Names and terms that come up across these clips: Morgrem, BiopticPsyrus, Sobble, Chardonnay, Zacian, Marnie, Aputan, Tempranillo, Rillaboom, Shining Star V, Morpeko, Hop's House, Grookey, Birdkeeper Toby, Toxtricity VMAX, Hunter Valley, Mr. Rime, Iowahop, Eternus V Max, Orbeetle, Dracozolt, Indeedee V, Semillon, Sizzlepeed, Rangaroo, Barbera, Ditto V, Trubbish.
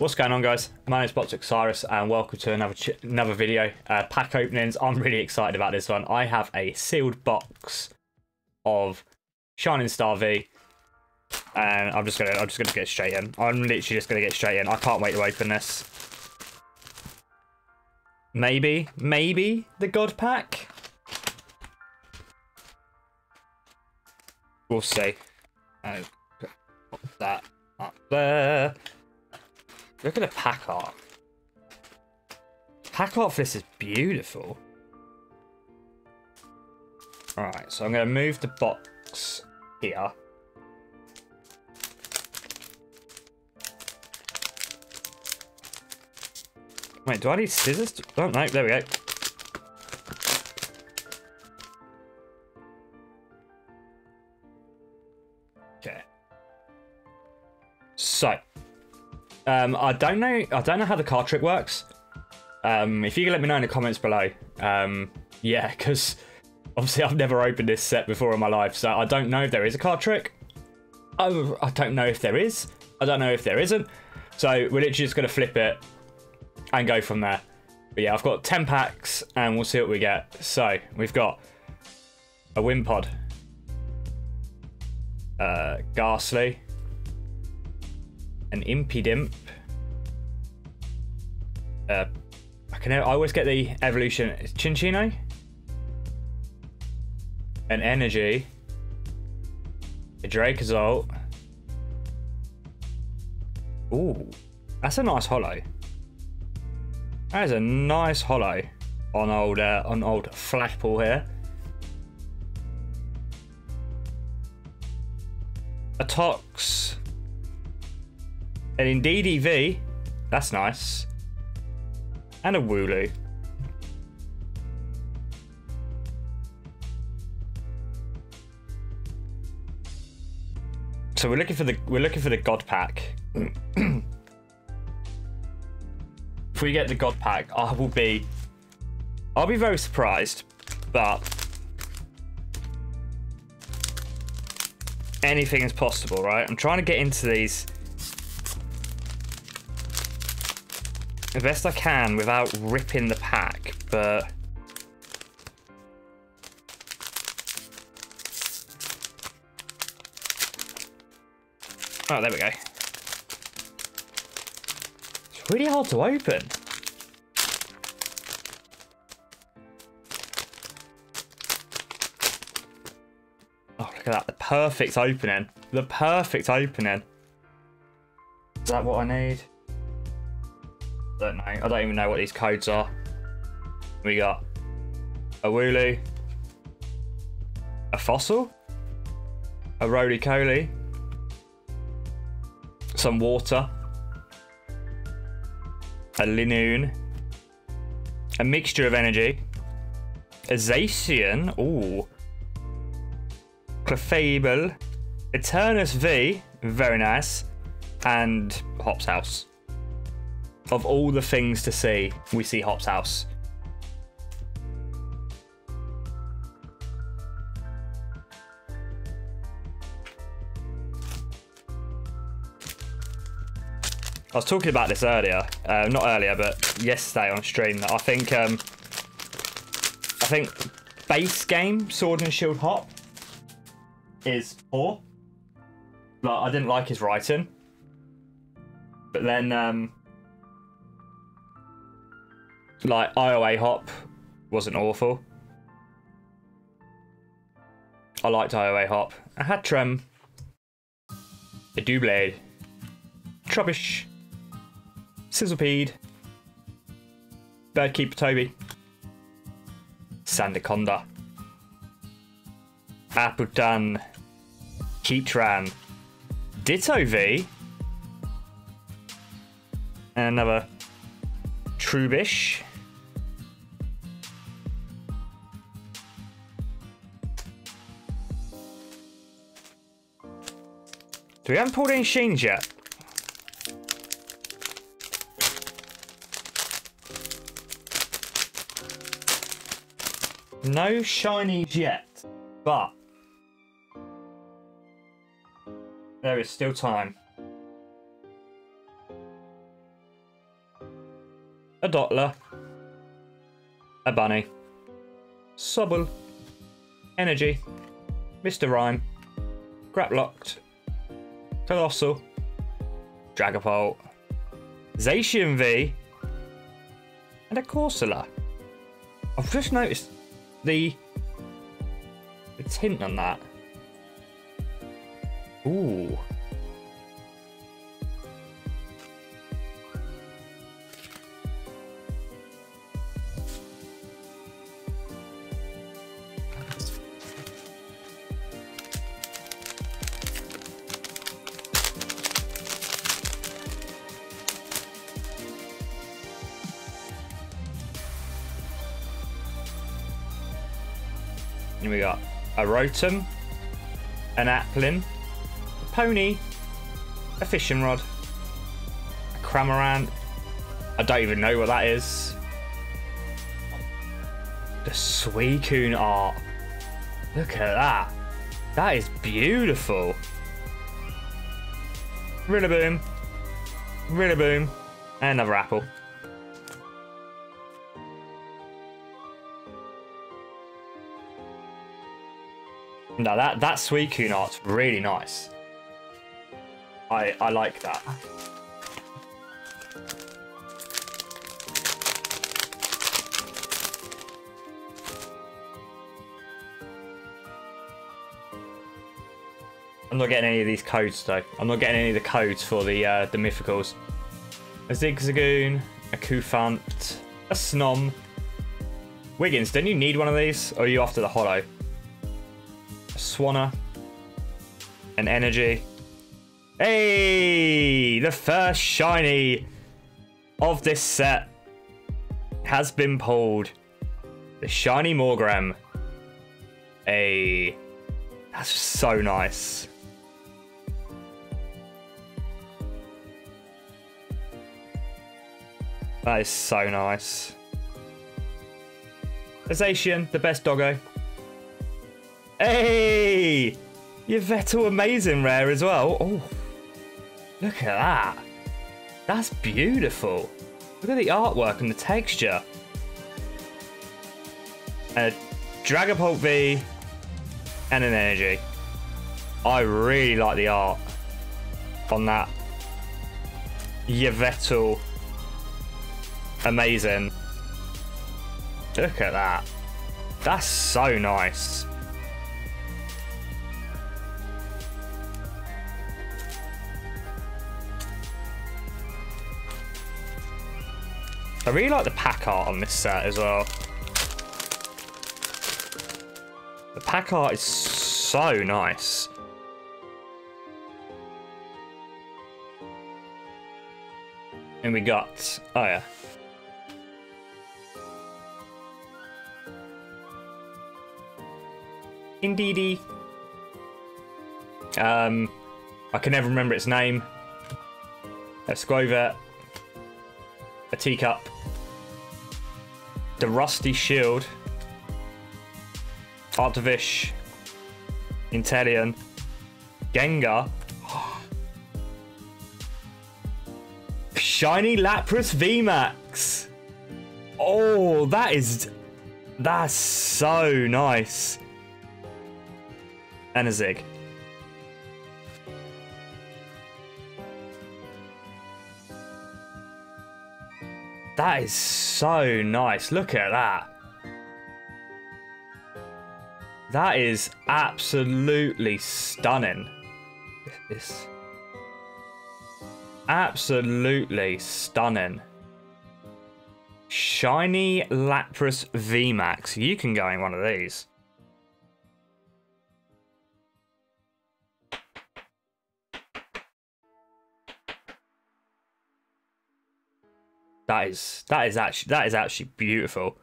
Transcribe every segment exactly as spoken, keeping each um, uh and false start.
What's going on, guys? My name is BiopticPsyrus and welcome to another ch another video. Uh, pack openings. I'm really excited about this one. I have a sealed box of Shining Star V, and I'm just gonna I'm just gonna get straight in. I'm literally just gonna get straight in. I can't wait to open this. Maybe, maybe the God Pack. We'll see. Oh, put that up there. Look at the pack art. Pack art for this is beautiful. Alright, so I'm going to move the box here. Wait, do I need scissors? To... Oh, no, there we go. Okay. So. Um, I don't know. I don't know how the card trick works. Um, if you can let me know in the comments below. Um, yeah, because obviously I've never opened this set before in my life, so I don't know if there is a card trick. I, I don't know if there is. I don't know if there isn't. So we're literally just gonna flip it and go from there. But yeah, I've got ten packs, and we'll see what we get. So we've got a Wimpod, uh, Ghastly, an Impidimp. Uh, I can. I always get the evolution. Chinchino. An Energy. A Dracozolt. Ooh, that's a nice holo. That is a nice holo on old uh, on old Flapple here. A Tox. And in D D V, that's nice. And a Wooloo. So we're looking for the we're looking for the God Pack. If we get the God Pack, I will be I'll be very surprised, but anything is possible, right? I'm trying to get into these the best I can without ripping the pack, but oh, there we go. It's really hard to open. Oh, look at that. The perfect opening. The perfect opening. Is that what I need? Don't know. I don't even know what these codes are. We got a Wooloo, a Fossil, a Roly-Coly, some water, a Linoon, a mixture of energy, a Zacian, ooh, Clefable, Eternus V, very nice, and Hop's House. Of all the things to see, we see Hop's House. I was talking about this earlier, uh, not earlier, but yesterday on stream. That I think, um, I think base game Sword and Shield Hop is poor. Like, I didn't like his writing, but then. Um, Like, Iowahop wasn't awful. I liked Iowahop. I had Trem. A Doublade. Trubbish. Sizzlepeed. Birdkeeper Toby. Sandiconda. Aputan. Keetran. Ditto V. And another Trubbish. We haven't pulled any Sheens yet. No shinies yet, but there is still time. a Dottler, a Bunny, Sobble, Energy, Mister Rime, Graplocked, Colossal, Dragapult, Zacian V, and a Corsola. I've just noticed the, the tint on that. Ooh. And we got a Rotom, an Applin, a Pony, a Fishing Rod, a Cramorant. I don't even know what that is. The Suicune art. Look at that. That is beautiful. Rillaboom, Rillaboom, and another Apple. No, that, that Suicune art's really nice. I, I like that. I'm not getting any of these codes though. I'm not getting any of the codes for the uh, the mythicals. A Zigzagoon, a Koufant, a Snom. Wiggins, don't you need one of these? Or are you after the holo? Swanna, an Energy. Hey, the first shiny of this set has been pulled. The shiny Morgrem. Hey, that's so nice. That is so nice. Zacian, the best doggo. Hey! Yveltal Amazing Rare as well. Oh, look at that. That's beautiful. Look at the artwork and the texture. A Dragapult V and an Energy. I really like the art on that Yveltal Amazing. Look at that. That's so nice. I really like the pack art on this set as well. The pack art is so nice. And we got, oh yeah. Indeedee. Um, I can never remember its name. A Squovet. A Teacup. The Rusty Shield, Artivish, Inteleon, Gengar, shiny Lapras V Max. Oh, that is, that's so nice. And a Zig. That is so nice. Look at that. That is absolutely stunning. This absolutely stunning. Shiny Lapras V Max. You can go in one of these. That is that is actually that is actually beautiful.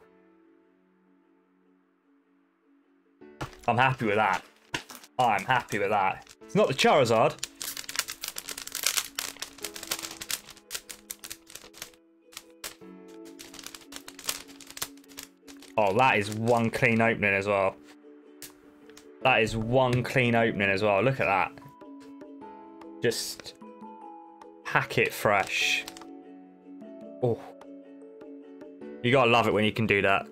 I'm happy with that. I'm happy with that. It's not the Charizard. Oh, that is one clean opening as well. That is one clean opening as well. Look at that. Just pack it fresh. Oh, You gotta love it when you can do that.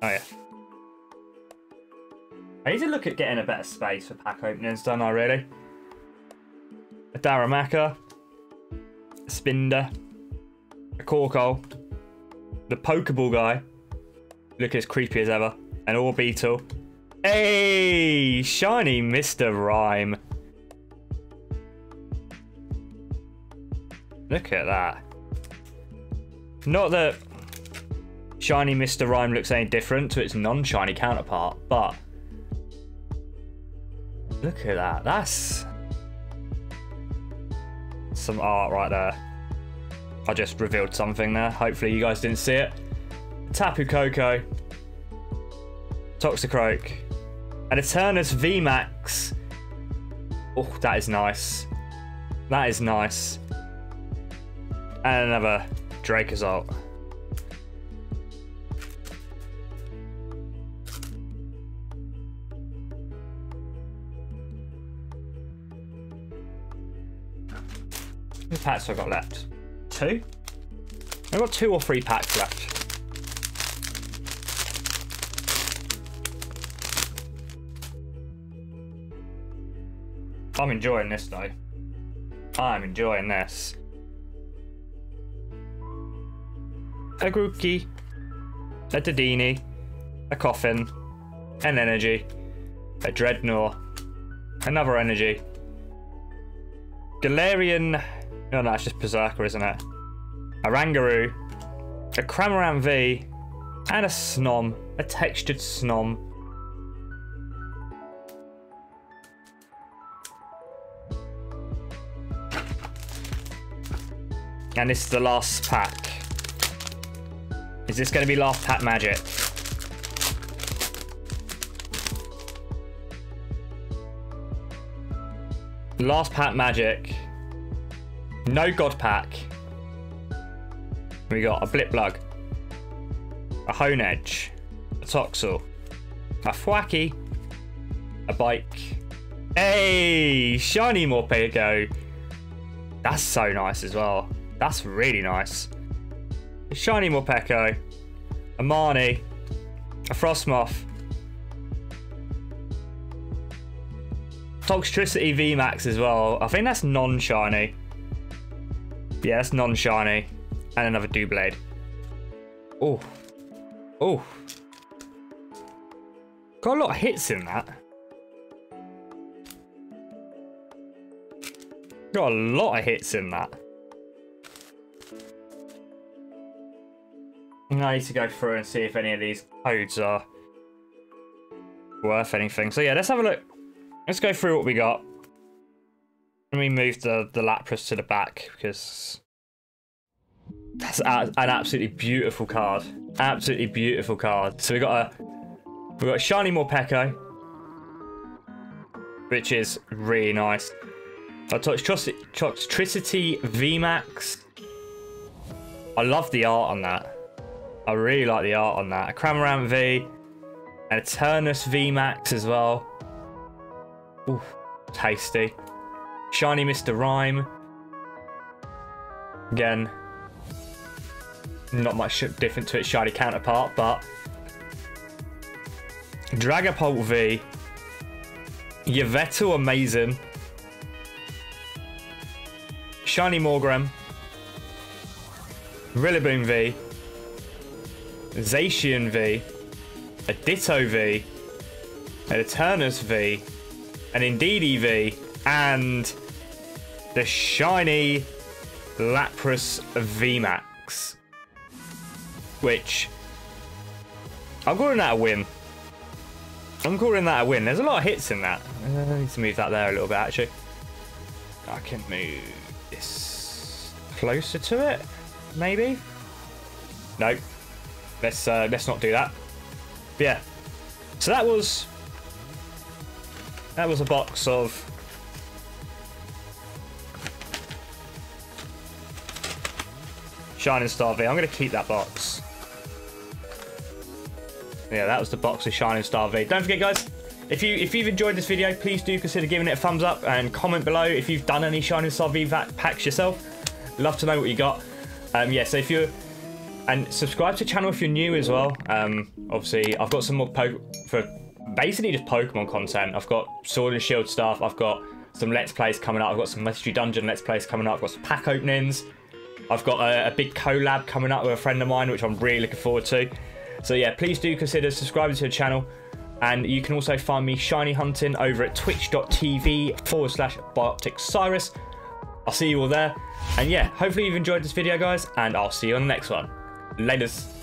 Oh yeah. I need to look at getting a better space for pack openings, don't I really? A Darumaka, a Spinder, a Corcol, the Pokeball guy. Look as creepy as ever. An Orbeetle. Hey! Shiny Mister Rime. Look at that. Not that shiny Mister Rime looks any different to its non-shiny counterpart, but look at that. That's some art right there. I just revealed something there. Hopefully you guys didn't see it. Tapu Koko, Toxicroak, and Eternus V Max. Oh, that is nice. That is nice. And another Dracozolt. How many packs have I got left? Two? I've got two or three packs left. I'm enjoying this though. I'm enjoying this. A Grookey, a Dedenne, a Coffin, an Energy, a Dreadnought, another Energy, Galarian, no, no, that's just Berserker, isn't it? A Rangaroo, a Cramorant V, and a Snom, a textured Snom. And this is the last pack. Is this going to be last pack magic? Last pack magic. No god pack. We got a Blipplug, a Honedge, a Toxel, a Thwacky, a Bike. Hey, shiny Morpeko. That's so nice as well. That's really nice. A shiny Morpeko, a Marnie, a Frostmoth, Toxtricity V MAX as well. I think that's non-shiny. Yeah, that's non-shiny. And another Dewblade. Oh. Oh. Got a lot of hits in that. Got a lot of hits in that. I need to go through and see if any of these codes are worth anything. So yeah, let's have a look. Let's go through what we got. Let me move the, the Lapras to the back because that's a, an absolutely beautiful card. Absolutely beautiful card. So we got a we got a shiny Morpeko, which is really nice. A Toxtricity V MAX. I love the art on that. I really like the art on that. A Cramorant V, an Eternus V Max as well. Ooh, tasty. Shiny Mister Rime. Again, not much different to its shiny counterpart, but Dragapult V, Yveltal amazing. Shiny Morgrem, Rillaboom V. Zacian V, a Ditto V, an Eternus V, an Indeedee V, and the shiny Lapras V Max, which I'm calling that a win. I'm calling that a win. There's a lot of hits in that. I need to move that there a little bit actually. I can move this closer to it, maybe. Nope. Let's uh, let's not do that. But yeah. So that was that was a box of Shining Star V. I'm gonna keep that box. Yeah, that was the box of Shining Star V. Don't forget, guys, If, you, if you've enjoyed this video, please do consider giving it a thumbs up and comment below if you've done any Shining Star V packs yourself. Love to know what you got. Um, yeah, so if you're... And subscribe to the channel if you're new as well. Um, obviously, I've got some more po for basically just Pokemon content. I've got Sword and Shield stuff. I've got some Let's Plays coming up. I've got some Mystery Dungeon Let's Plays coming up. I've got some pack openings. I've got a, a big collab coming up with a friend of mine, which I'm really looking forward to. So yeah, please do consider subscribing to the channel. And you can also find me shiny hunting over at twitch dot t v forward slash bioptic psyrus. I'll see you all there. And yeah, hopefully you've enjoyed this video, guys, and I'll see you on the next one. Laters.